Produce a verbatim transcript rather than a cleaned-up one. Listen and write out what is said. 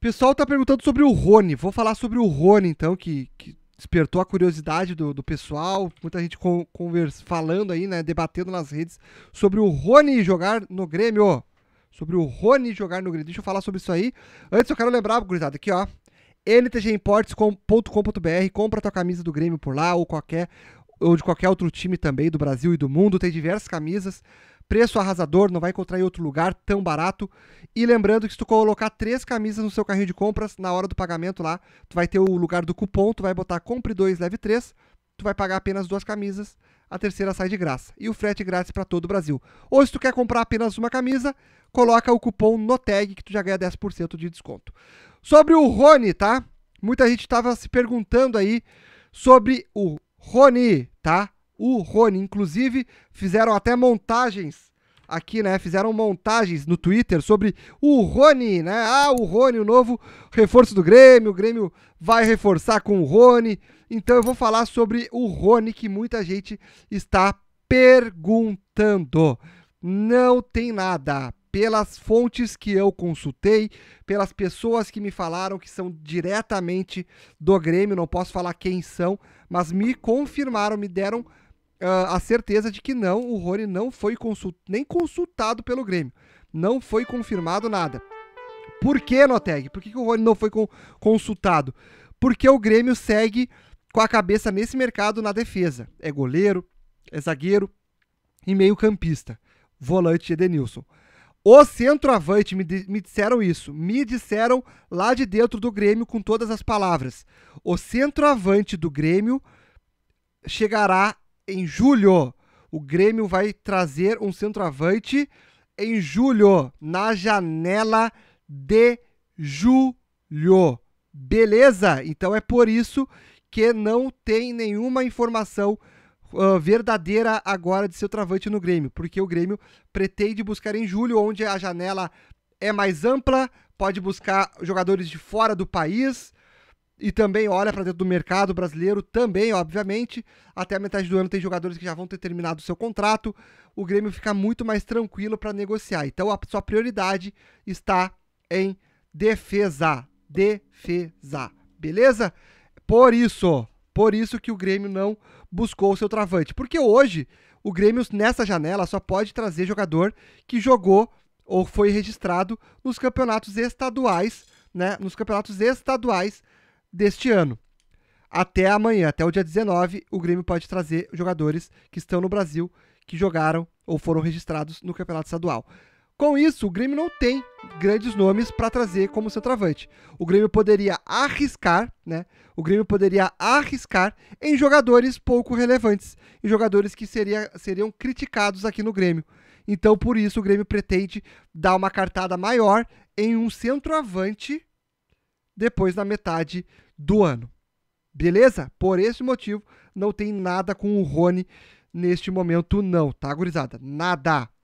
pessoal tá perguntando sobre o Rony. Vou falar sobre o Rony, então, que, que despertou a curiosidade do, do pessoal. Muita gente con conversa, falando aí, né, debatendo nas redes sobre o Rony jogar no Grêmio. Sobre o Rony jogar no Grêmio. Deixa eu falar sobre isso aí. Antes eu quero lembrar, gurizada, aqui, ó. N T G imports ponto com ponto B R. Compra tua camisa do Grêmio por lá ou qualquer... ou de qualquer outro time também do Brasil e do mundo, tem diversas camisas, preço arrasador, não vai encontrar em outro lugar tão barato. E lembrando que se tu colocar três camisas no seu carrinho de compras, na hora do pagamento lá, tu vai ter o lugar do cupom, tu vai botar compre dois leve três, tu vai pagar apenas duas camisas, a terceira sai de graça. E o frete grátis para todo o Brasil. Ou se tu quer comprar apenas uma camisa, coloca o cupom NOTAG, que tu já ganha dez por cento de desconto. Sobre o Rony, tá? Muita gente tava se perguntando aí sobre o Rony, tá? O Rony, inclusive, fizeram até montagens aqui, né? Fizeram montagens no Twitter sobre o Rony, né? Ah, o Rony, o novo reforço do Grêmio, o Grêmio vai reforçar com o Rony. Então eu vou falar sobre o Rony, que muita gente está perguntando. Não tem nada. Pelas fontes que eu consultei, pelas pessoas que me falaram que são diretamente do Grêmio, não posso falar quem são, mas me confirmaram, me deram uh, a certeza de que não, o Rony não foi consult... nem consultado pelo Grêmio. Não foi confirmado nada. Por que, Noteg? Por que, que o Rony não foi con consultado? Porque o Grêmio segue com a cabeça nesse mercado na defesa. É goleiro, é zagueiro e meio campista. Volante Edenilson. O centroavante, me, me disseram isso, me disseram lá de dentro do Grêmio com todas as palavras. O centroavante do Grêmio chegará em julho. O Grêmio vai trazer um centroavante em julho, na janela de julho. Beleza? Então é por isso que não tem nenhuma informação Uh, verdadeira agora de centroavante no Grêmio, porque o Grêmio pretende buscar em julho, onde a janela é mais ampla, pode buscar jogadores de fora do país e também olha para dentro do mercado brasileiro também, obviamente. Até a metade do ano tem jogadores que já vão ter terminado o seu contrato, o Grêmio fica muito mais tranquilo para negociar. Então a sua prioridade está em defesa, defesa, beleza? Por isso, por isso que o Grêmio não buscou o seu travante, porque hoje o Grêmio nessa janela só pode trazer jogador que jogou ou foi registrado nos campeonatos estaduais, né, nos campeonatos estaduais deste ano. Até amanhã, até o dia dezenove, o Grêmio pode trazer jogadores que estão no Brasil, que jogaram ou foram registrados no campeonato estadual. Com isso, o Grêmio não tem grandes nomes para trazer como centroavante. O Grêmio poderia arriscar, né? O Grêmio poderia arriscar em jogadores pouco relevantes, em jogadores que seria, seriam criticados aqui no Grêmio. Então, por isso, o Grêmio pretende dar uma cartada maior em um centroavante depois da metade do ano. Beleza? Por esse motivo, não tem nada com o Rony neste momento não, tá, gurizada? Nada!